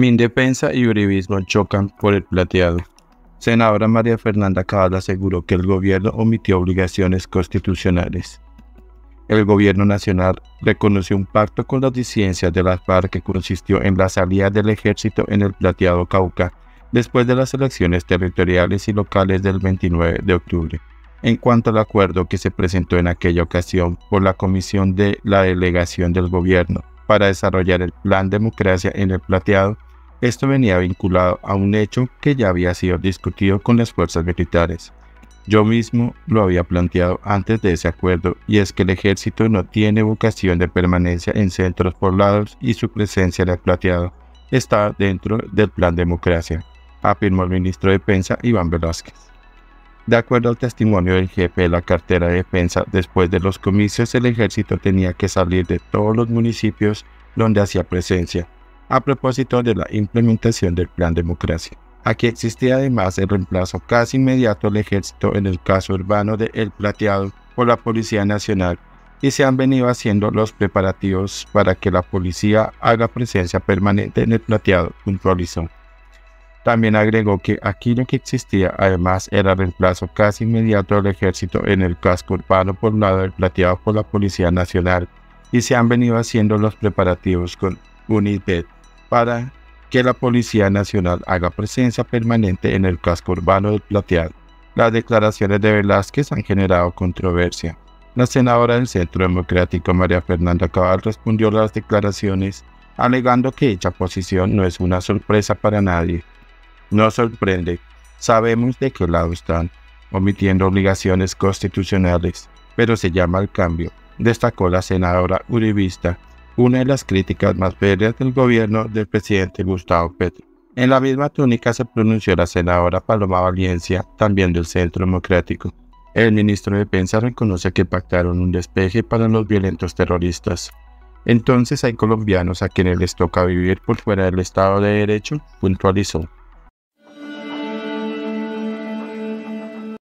MINDEFENSA y URIBISMO chocan por el plateado. Senadora María Fernanda Cabal aseguró que el gobierno omitió obligaciones constitucionales. El gobierno nacional reconoció un pacto con las disidencias de las FARC que consistió en la salida del ejército en el plateado Cauca, después de las elecciones territoriales y locales del 29 de octubre. En cuanto al acuerdo que se presentó en aquella ocasión por la Comisión de la Delegación del Gobierno para desarrollar el Plan Democracia en el Plateado, esto venía vinculado a un hecho que ya había sido discutido con las fuerzas militares. Yo mismo lo había planteado antes de ese acuerdo, y es que el ejército no tiene vocación de permanencia en centros poblados y su presencia en el Plateado está dentro del Plan Democracia, afirmó el ministro de Defensa Iván Velásquez. De acuerdo al testimonio del jefe de la cartera de defensa, después de los comicios el ejército tenía que salir de todos los municipios donde hacía presencia, a propósito de la implementación del Plan Democracia. Aquí existía además el reemplazo casi inmediato del ejército en el caso urbano de El Plateado por la Policía Nacional, y se han venido haciendo los preparativos para que la policía haga presencia permanente en El Plateado, puntualizó. También agregó que aquí lo que existía además era el reemplazo casi inmediato del ejército en el casco urbano poblado del Plateado por la Policía Nacional, y se han venido haciendo los preparativos con UNIPED para que la Policía Nacional haga presencia permanente en el casco urbano del Plateado. Las declaraciones de Velásquez han generado controversia. La senadora del Centro Democrático María Fernanda Cabal respondió a las declaraciones alegando que dicha posición no es una sorpresa para nadie. Nos sorprende, sabemos de qué lado están, omitiendo obligaciones constitucionales, pero se llama al cambio, destacó la senadora uribista, una de las críticas más férreas del gobierno del presidente Gustavo Petro. En la misma túnica se pronunció la senadora Paloma Valencia, también del Centro Democrático. El ministro de Defensa reconoce que pactaron un despeje para los violentos terroristas. Entonces hay colombianos a quienes les toca vivir por fuera del Estado de Derecho, puntualizó.